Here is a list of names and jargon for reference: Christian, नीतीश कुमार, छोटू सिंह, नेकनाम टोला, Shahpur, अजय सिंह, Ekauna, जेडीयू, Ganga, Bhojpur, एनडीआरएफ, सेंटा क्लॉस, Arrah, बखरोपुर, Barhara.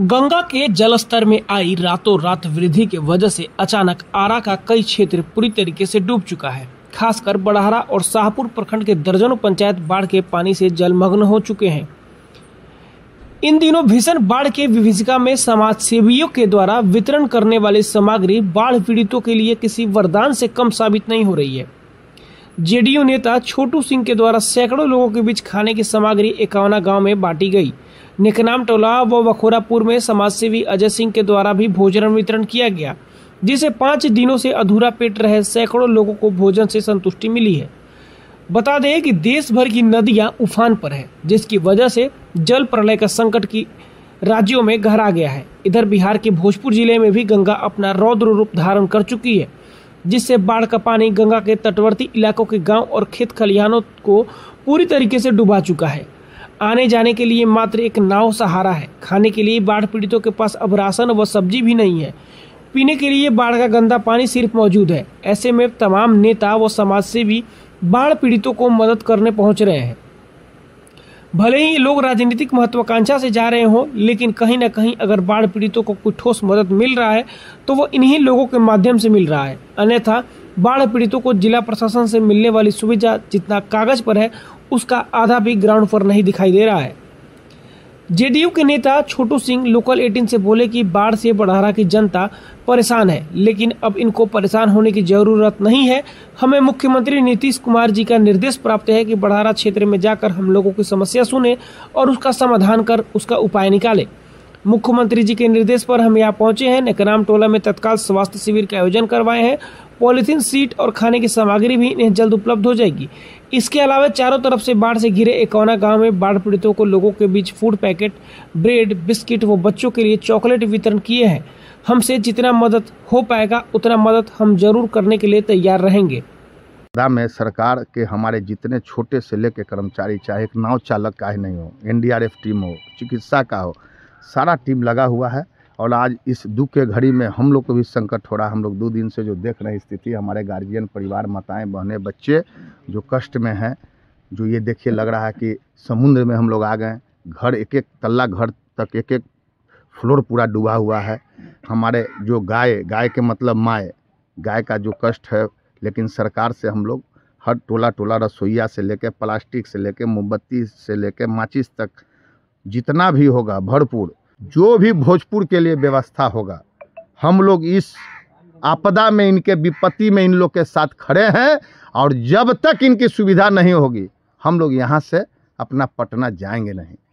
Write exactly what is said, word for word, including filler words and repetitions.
गंगा के जलस्तर में आई रातों रात वृद्धि की वजह से अचानक आरा का कई क्षेत्र पूरी तरीके से डूब चुका है। खासकर बड़हरा और शाहपुर प्रखंड के दर्जनों पंचायत बाढ़ के पानी से जलमग्न हो चुके हैं। इन दिनों भीषण बाढ़ के विभीषिका में समाज सेवियों के द्वारा वितरण करने वाली सामग्री बाढ़ पीड़ितों के लिए किसी वरदान से कम साबित नहीं हो रही है। जेडीयू नेता छोटू सिंह के द्वारा सैकड़ों लोगों के बीच खाने की सामग्री एकौना गांव में बांटी गई। निकनाम टोला व बखरोपुर में समाजसेवी अजय सिंह के द्वारा भी भोजन वितरण किया गया, जिसे पाँच दिनों से अधूरा पेट रहे सैकड़ों लोगों को भोजन से संतुष्टि मिली है। बता दें कि देश भर की नदियां उफान पर है, जिसकी वजह से जल प्रलय का संकट की राज्यों में गहरा गया है। इधर बिहार के भोजपुर जिले में भी गंगा अपना रौद्र रूप धारण कर चुकी है, जिससे बाढ़ का पानी गंगा के तटवर्ती इलाकों के गांव और खेत खलिहानों को पूरी तरीके से डुबा चुका है। आने जाने के लिए मात्र एक नाव सहारा है। खाने के लिए बाढ़ पीड़ितों के पास अब राशन व सब्जी भी नहीं है। पीने के लिए बाढ़ का गंदा पानी सिर्फ मौजूद है। ऐसे में तमाम नेता व समाजसेवी बाढ़ पीड़ितों को मदद करने पहुंच रहे हैं। भले ही लोग राजनीतिक महत्वाकांक्षा से जा रहे हों, लेकिन कहीं ना कहीं अगर बाढ़ पीड़ितों को कुछ ठोस मदद मिल रहा है तो वो इन्हीं लोगों के माध्यम से मिल रहा है। अन्यथा बाढ़ पीड़ितों को जिला प्रशासन से मिलने वाली सुविधा जितना कागज पर है, उसका आधा भी ग्राउंड पर नहीं दिखाई दे रहा है। जेडीयू के नेता छोटू सिंह लोकल अठारह से बोले कि बाढ़ से बड़हरा की जनता परेशान है, लेकिन अब इनको परेशान होने की जरूरत नहीं है। हमें मुख्यमंत्री नीतीश कुमार जी का निर्देश प्राप्त है कि बड़हरा क्षेत्र में जाकर हम लोगों की समस्या सुने और उसका समाधान कर उसका उपाय निकाले। मुख्यमंत्री जी के निर्देश पर हम यहाँ पहुँचे हैं। नेकराम टोला में तत्काल स्वास्थ्य शिविर का आयोजन करवाए हैं। पॉलीथीन सीट और खाने की सामग्री भी इन्हें जल्द उपलब्ध हो जाएगी। इसके अलावा चारों तरफ से बाढ़ से घिरे एकौना गांव में बाढ़ पीड़ितों को लोगों के बीच फूड पैकेट, ब्रेड, बिस्किट व बच्चों के लिए चॉकलेट वितरण किए हैं। हमसे जितना मदद हो पाएगा उतना मदद हम जरूर करने के लिए तैयार रहेंगे। में सरकार के हमारे जितने छोटे से लेकर कर्मचारी, चाहे एक नाव चालक का ही नहीं हो, एनडीआरएफ टीम हो, चिकित्सा का हो, सारा टीम लगा हुआ है। और आज इस दुख के घड़ी में हम लोग को भी संकट हो रहा है। हम लोग दो दिन से जो देख रहे हैं स्थिति, हमारे गार्जियन, परिवार, माताएं, बहनें, बच्चे जो कष्ट में हैं, जो ये देखिए लग रहा है कि समुद्र में हम लोग आ गए। घर एक एक तल्ला घर तक एक एक फ्लोर पूरा डूबा हुआ है। हमारे जो गाय गाय के मतलब माए, गाय का जो कष्ट है, लेकिन सरकार से हम लोग हर टोला टोला रसोईया से लेकर, प्लास्टिक से लेकर, मोमबत्ती से लेकर, माचिस तक जितना भी होगा भरपूर जो भी भोजपुर के लिए व्यवस्था होगा, हम लोग इस आपदा में, इनके विपत्ति में इन लोग के साथ खड़े हैं। और जब तक इनकी सुविधा नहीं होगी, हम लोग यहाँ से अपना पटना जाएंगे नहीं।